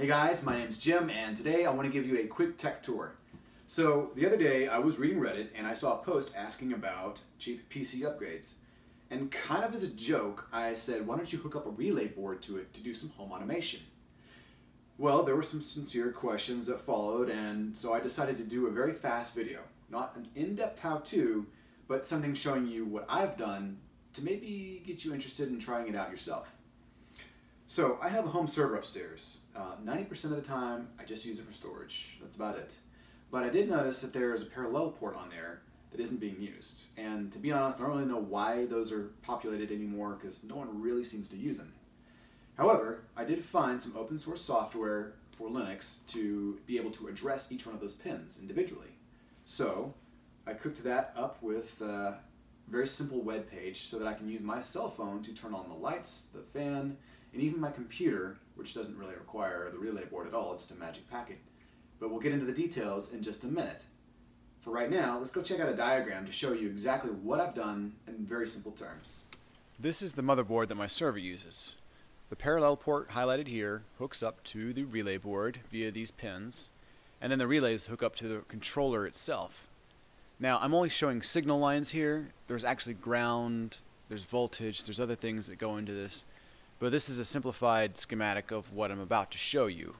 Hey guys, my name's Jim and today I want to give you a quick tech tour. So the other day I was reading Reddit and I saw a post asking about cheap PC upgrades. And kind of as a joke I said, why don't you hook up a relay board to it to do some home automation? Well, there were some sincere questions that followed, and so I decided to do a very fast video. Not an in-depth how-to, but something showing you what I've done to maybe get you interested in trying it out yourself. So I have a home server upstairs. 90% of the time I just use it for storage, that's about it. But I did notice that there is a parallel port on there that isn't being used. And to be honest, I don't really know why those are populated anymore because no one really seems to use them. However, I did find some open source software for Linux to be able to address each one of those pins individually. So I cooked that up with a very simple web page so that I can use my cell phone to turn on the lights, the fan, and even my computer, which doesn't really require the relay board at all, just a magic packet. But we'll get into the details in just a minute. For right now, let's go check out a diagram to show you exactly what I've done in very simple terms. This is the motherboard that my server uses. The parallel port highlighted here hooks up to the relay board via these pins, and then the relays hook up to the controller itself. Now, I'm only showing signal lines here. There's actually ground, there's voltage, there's other things that go into this. But this is a simplified schematic of what I'm about to show you.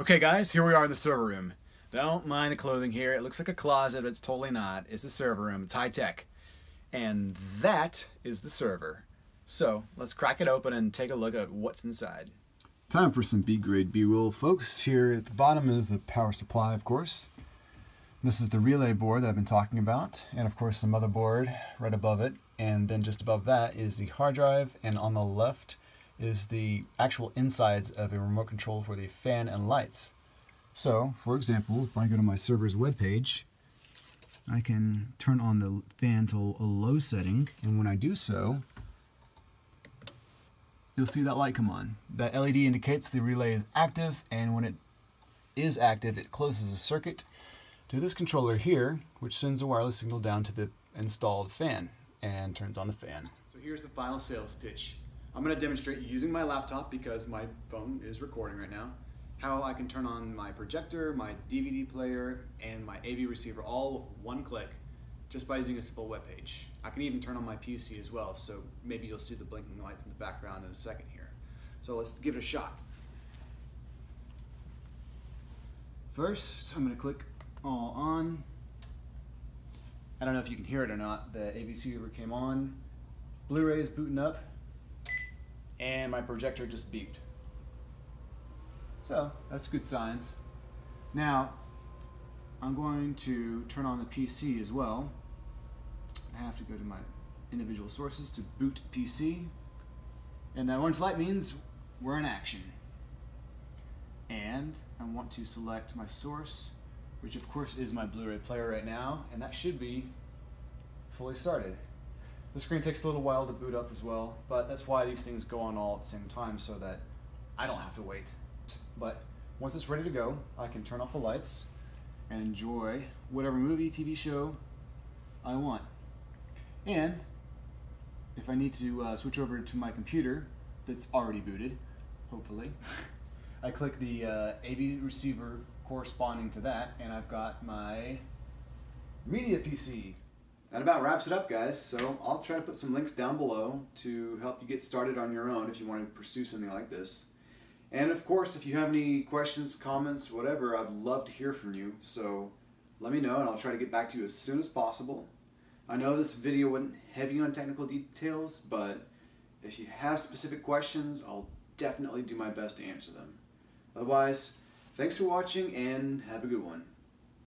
Okay guys, here we are in the server room. Don't mind the clothing here. It looks like a closet, but it's totally not. It's the server room, it's high tech. And that is the server. So let's crack it open and take a look at what's inside. Time for some B-grade B-roll, folks. Here at the bottom is the power supply, of course. This is the relay board that I've been talking about. And of course the motherboard right above it. And then just above that is the hard drive, and on the left is the actual insides of a remote control for the fan and lights. So, for example, if I go to my server's webpage, I can turn on the fan to a low setting, and when I do so, you'll see that light come on. That LED indicates the relay is active, and when it is active, it closes a circuit to this controller here, which sends a wireless signal down to the installed fan and turns on the fan. So here's the final sales pitch. I'm going to demonstrate using my laptop, because my phone is recording right now, how I can turn on my projector, my DVD player, and my AV receiver all with one click just by using a simple web page. I can even turn on my PC as well, so maybe you'll see the blinking lights in the background in a second here. So let's give it a shot. First, I'm going to click all on. I don't know if you can hear it or not, the AV receiver came on, Blu-ray is booting up, and my projector just beeped. So, that's good signs. Now, I'm going to turn on the PC as well. I have to go to my individual sources to boot PC, and that orange light means we're in action. And I want to select my source, which of course is my Blu-ray player right now, and that should be fully started. The screen takes a little while to boot up as well, but that's why these things go on all at the same time, so that I don't have to wait. But once it's ready to go, I can turn off the lights and enjoy whatever movie, TV show I want. And if I need to switch over to my computer that's already booted, hopefully, I click the AV receiver corresponding to that, and I've got my media PC. That about wraps it up, guys, so I'll try to put some links down below to help you get started on your own if you want to pursue something like this. And of course, if you have any questions, comments, whatever, I'd love to hear from you, so let me know and I'll try to get back to you as soon as possible. I know this video wasn't heavy on technical details, but if you have specific questions, I'll definitely do my best to answer them. Otherwise, thanks for watching and have a good one.